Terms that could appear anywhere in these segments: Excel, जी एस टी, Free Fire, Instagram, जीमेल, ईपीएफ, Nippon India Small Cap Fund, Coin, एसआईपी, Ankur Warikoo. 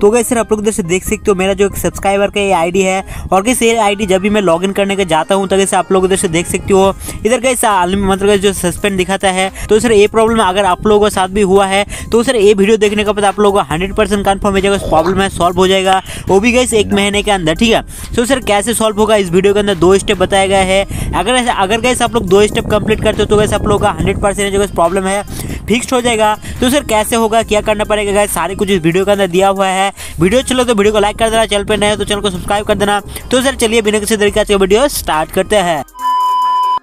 तो गाइस आप लोग इधर से देख सकते हो मेरा जो एक सब्सक्राइबर का ये आईडी है और गाइस ये आईडी जब भी मैं लॉगिन करने के जाता हूँ तो गाइस आप लोग इधर से देख सकते हो इधर गाइस मतलब जो सस्पेंड दिखाता है। तो सर ये प्रॉब्लम अगर आप लोगों के साथ भी हुआ है तो सर ये वीडियो देखने के बाद आप लोगों को 100% कन्फर्म हो जाएगा, प्रॉब्लम है सॉल्व हो जाएगा, वो भी गाइस 1 महीने के अंदर, ठीक है। तो सर कैसे सॉल्व होगा इस वीडियो के अंदर 2 स्टेप बताया गया है। अगर गाइस आप लोग 2 स्टेप कंप्लीट करते हो तो गाइस आप लोगों का 100% जो प्रॉब्लम है फिक्स्ड हो जाएगा। तो सर कैसे होगा, क्या करना पड़ेगा गाइस, सारे कुछ इस वीडियो के अंदर दिया हुआ है। वीडियो चलो तो वीडियो को लाइक कर देना, चैनल पे नए हो तो चैनल को सब्सक्राइब कर देना। तो सर चलिए बिना किसी तरीके से वीडियो स्टार्ट करते हैं।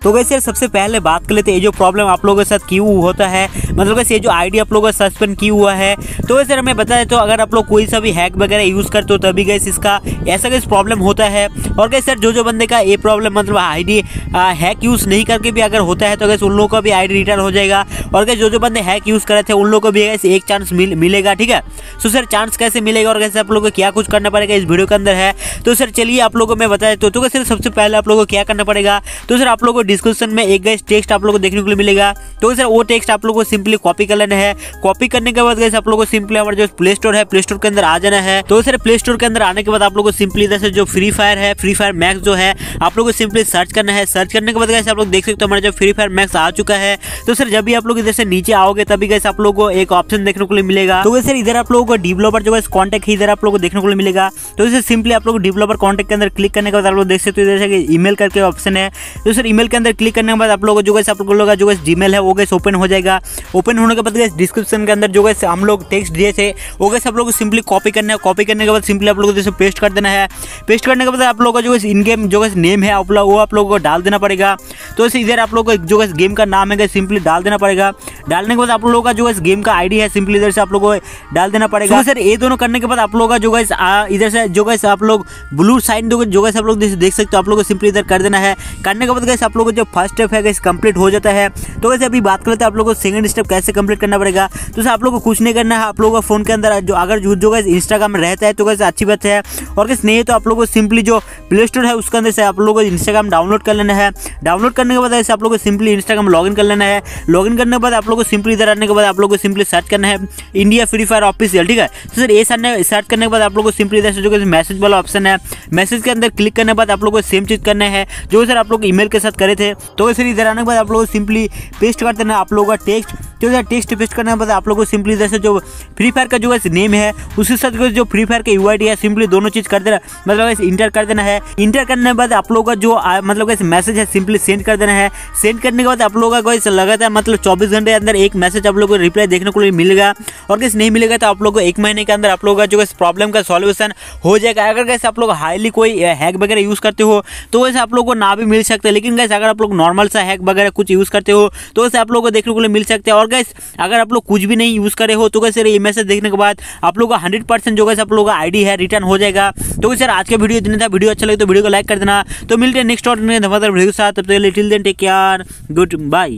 तो गाइस यार सबसे पहले बात कर लेते हैं ये जो प्रॉब्लम आप लोगों के साथ क्यों होता है, मतलब गाइस ये जो आईडी आप लोगों का सस्पेंड क्यों हुआ है। तो गाइस यार मैं बता देता हूँ, अगर आप लोग कोई सा भी हैक वगैरह यूज़ करते हो तभी गाइस इसका ऐसा गाइस प्रॉब्लम होता है। और गाइस यार जो बंदे का ये प्रॉब्लम मतलब आईडी हैक यूज़ नहीं करके भी अगर होता है तो गाइस उन लोगों का भी आईडी रिटर्न हो जाएगा। और गाइस जो बंदे हैक यूज़ करे थे उन लोगों को भी गाइस एक चांस मिलेगा, ठीक है। तो सर चांस कैसे मिलेगा और कैसे आप लोगों को क्या कुछ करना पड़ेगा इस वीडियो के अंदर है। तो सर चलिए आप लोगों को मैं बता देता हूँ। तो सर सबसे पहले आप लोगों को क्या करना पड़ेगा, तो सर आप लोगों को डिस्क्रिप्शन में एक गाइस टेक्स्ट आप लोगों को देखने को मिलेगा। तो सर वो टेक्स्ट आप लोगों को सिंपली कॉपी कर लेना है। कॉपी करने के बाद गाइस आप लोगों को सिंपली हमारा जो प्ले स्टोर है प्ले स्टोर के अंदर आ जाना है। तो सर प्ले स्टोर के अंदर आने के बाद आप लोगों को सिंपली इधर से जो फ्री फायर है, फ्री फायर मैक्स जो है आप लोगों को सिंपली सर्च करना है। सर्च करने के बाद गाइस आप लोग देख सकते हो हमारा जो फ्री फायर मैक्स आ चुका है। तो सर जब भी आप लोग इधर से नीचे आओगे तभी गाइस आप लोगों को एक ऑप्शन देखने को मिलेगा। तो सर इधर आप लोगों को डेवलपर जो है कॉन्टैक्ट इधर आप लोगों को देखने को मिलेगा। तो सर सिंपली आप लोग डेवलपर कॉन्टैक्ट के अंदर क्लिक करने के बाद आप लोग देख सकते हो इधर से ईमेल करके ऑप्शन है। तो सर ईमेल अंदर क्लिक करने के बाद आप लोगों को जो गाइस आप लोगों का जो गाइस जीमेल है वो गाइस ओपन हो जाएगा। ओपन होने के बाद गाइस डिस्क्रिप्शन के अंदर जो गाइस हम लोग टेक्स्ट दिए थे वो गाइस आप लोगों को सिंपली कॉपी करना है। कॉपी करने के बाद सिंपली आप लोगों को जैसे पेस्ट कर देना है। पेस्ट करने के बाद आप लोगों का जो गाइस इन गेम जो गाइस नेम है वो आप लोगों को डाल देना पड़ेगा। तो इसे इधर आप लोगों को जो गाइस गेम का नाम है सिंपली डाल देना पड़ेगा। डालने के बाद आप लोगों का जो गाइस गेम का आईडी है सिंपली इधर से आप लोगों को डाल देना पड़ेगा। सर ये दोनों करने के बाद आप लोगों का जो गाइस इधर से जो गाइस आप लोग ब्लू साइन जो गाइस आप लोग देख सकते हो आप लोगों को सिंपली इधर कर देना है। करने के बाद गाइस आप लोग जो फर्स्ट स्टेप है गाइस कंप्लीट हो जाता है। तो वैसे अभी बात कर लेते हैं आप लोगों को सेकंड स्टेप कैसे कंप्लीट करना पड़ेगा। तो सर आप लोगों को कुछ नहीं करना है, आप लोगों का फोन के अंदर जो अगर जो गाइस इंस्टाग्राम रहता है तो गाइस अच्छी बात है। और गाइस नहीं तो आप लोगों को सिंपली जो प्ले स्टोर है उसके अंदर से आप लोगों को इंस्टाग्राम डाउनलोड कर लेना है। डाउनलोड करने के बाद गाइस आप लोगों को सिंपली इंस्टाग्राम लॉगिन कर लेना है। लॉगिन करने के बाद आप लोगों को सिंपली इधर आने के बाद आप लोगों को सिंपली सर्च करना है इंडिया फ्री फायर ऑफिशियल, ठीक है। तो सर ये सर्च करने के बाद आप लोगों को सिंपली इधर से जो गाइस मैसेज वाला ऑप्शन है मैसेज के अंदर क्लिक करने के बाद आप लोगों को सेम चीज करना है जो सर आप लोग ईमेल के साथ करे थे। तो सर इधर आने के बाद आप लोग सिंपली पेस्ट करते हैं आप लोगों का टेक्स्ट। तो सर टेक्स्ट पेस्ट करने के बाद आप लोगों को सिंपली जैसे जो फ्री फायर का जो है नेम है उसके साथ जो फ्री फायर का यूआईडी है सिंपली दोनों चीज़ कर देना, मतलब इंटर कर देना है। इंटर करने के बाद आप लोगों का जो मतलब मैसेज है सिंपली सेंड कर देना है। सेंड करने के बाद आप लोगों का लगातार मतलब 24 घंटे के अंदर एक मैसेज आप लोगों को रिप्लाई देखने को मिलेगा। और कैसे नहीं मिलेगा तो आप लोगों को 1 महीने के अंदर आप लोगों का जो प्रॉब्लम का सॉल्यूशन हो जाएगा। अगर कैसे आप लोग हाईली कोई हैक वगैरह यूज़ करते हो तो वैसे आप लोगों को ना भी मिल सकता है, लेकिन गाइस अगर आप लोग नॉर्मल सा हैक वगैरह कुछ यूज़ करते हो तो वैसे आप लोगों को देखने को मिल सकता है। और गाइस अगर आप लोग कुछ भी नहीं यूज़ करे हो तो गाइस ये मैसेज देखने के बाद आप लोगों का 100% जो गाइस आप लोगों का आईडी है रिटर्न हो जाएगा। तो सर आज का वीडियो इतना था, वीडियो अच्छा लगे तो वीडियो को लाइक कर देना। तो मिलते हैं नेक्स्ट और धमाकेदार वीडियो के साथ, तब तक के लिए till then take care, good bye.